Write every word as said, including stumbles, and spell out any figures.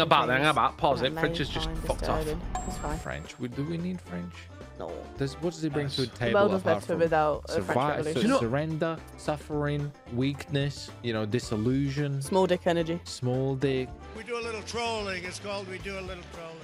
about that. Hang about. Pause it. French is just fucked off. That's fine. French. We, do we need French? No. Does, what does it bring yes. to a table? The world was better without a French Revolution. So, you know, surrender, suffering, weakness, you know, disillusion. Small dick energy. Small dick. We do a little trolling. It's called We Do a Little Trolling.